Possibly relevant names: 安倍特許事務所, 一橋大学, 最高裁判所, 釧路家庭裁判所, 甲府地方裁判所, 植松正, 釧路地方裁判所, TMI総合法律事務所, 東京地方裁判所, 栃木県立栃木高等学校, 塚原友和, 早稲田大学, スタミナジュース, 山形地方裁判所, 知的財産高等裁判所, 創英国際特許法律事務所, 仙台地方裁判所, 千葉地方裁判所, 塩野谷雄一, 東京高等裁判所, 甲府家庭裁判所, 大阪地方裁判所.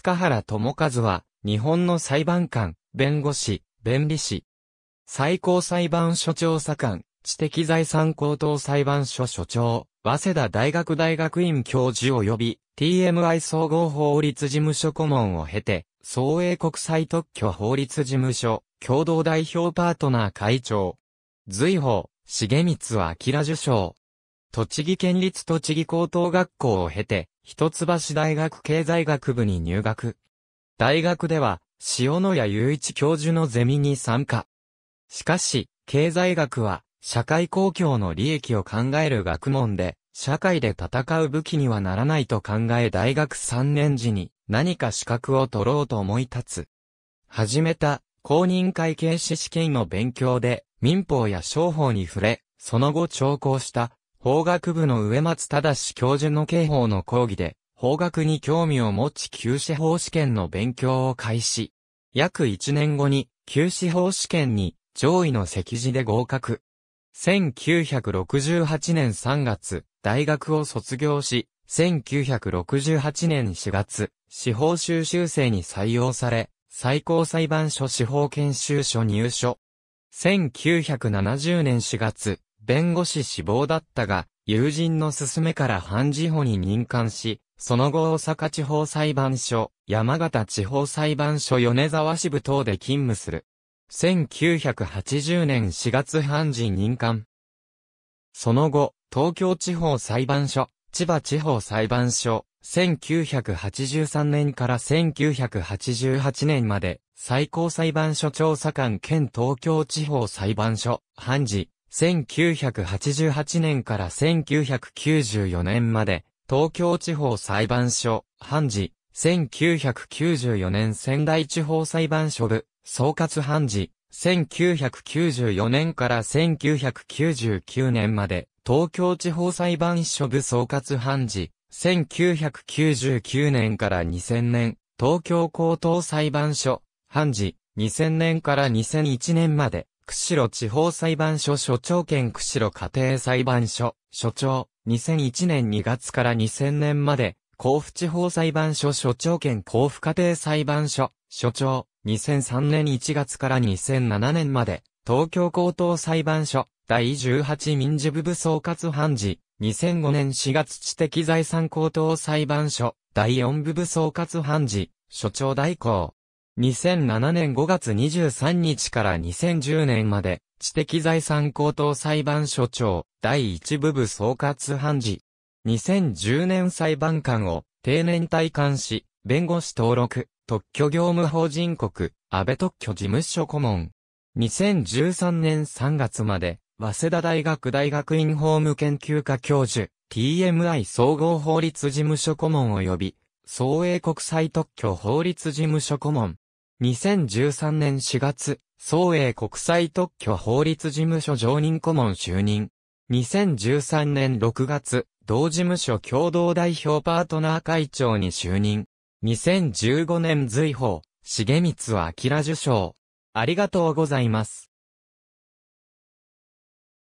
塚原友和は、日本の裁判官、弁護士、弁理士、最高裁判所調査官、知的財産高等裁判所所長、早稲田大学大学院教授及び、TMI 総合法律事務所顧問を経て、創英国際特許法律事務所、共同代表パートナー会長、瑞宝、重光明受賞。栃木県立栃木高等学校を経て、一橋大学経済学部に入学。大学では、塩野谷雄一教授のゼミに参加。しかし、経済学は、社会公共の利益を考える学問で、社会で戦う武器にはならないと考え大学3年時に何か資格を取ろうと思い立つ。始めた公認会計士試験の勉強で民法や商法に触れ、その後聴講した法学部の植松正教授の刑法の講義で法学に興味を持ち旧司法試験の勉強を開始。約1年後に旧司法試験に上位の席次で合格。1968年3月、大学を卒業し、1968年4月、司法修習生に採用され、最高裁判所司法研修所入所。1970年4月、弁護士志望だったが、友人の勧めから判事補に任官し、その後大阪地方裁判所、山形地方裁判所米沢支部等で勤務する。1980年4月判事任官。その後、東京地方裁判所、千葉地方裁判所、1983年から1988年まで、最高裁判所調査官兼東京地方裁判所、判事、1988年から1994年まで、東京地方裁判所、判事、1994年仙台地方裁判所部、総括判事、1994年から1999年まで、東京地方裁判所部総括判事、1999年から2000年、東京高等裁判所、判事、2000年から2001年まで、釧路地方裁判所所長兼釧路家庭裁判所、所長、2001年2月から2000年まで、甲府地方裁判所所長兼甲府家庭裁判所、所長、2003年1月から2007年まで、東京高等裁判所、第18民事部部総括判事、2005年4月知的財産高等裁判所、第4部部総括判事、所長代行。2007年5月23日から2010年まで、知的財産高等裁判所長、第1部部総括判事。2010年裁判官を定年退官し、弁護士登録、特許業務法人国、安倍特許事務所顧問。2013年3月まで、早稲田大学大学院法務研究科教授、TMI 総合法律事務所顧問及び、創英国際特許法律事務所顧問。2013年4月、創英国際特許法律事務所常任顧問就任。2013年6月、同事務所共同代表パートナー会長に就任。2015年瑞宝、重光明受賞。ありがとうございます。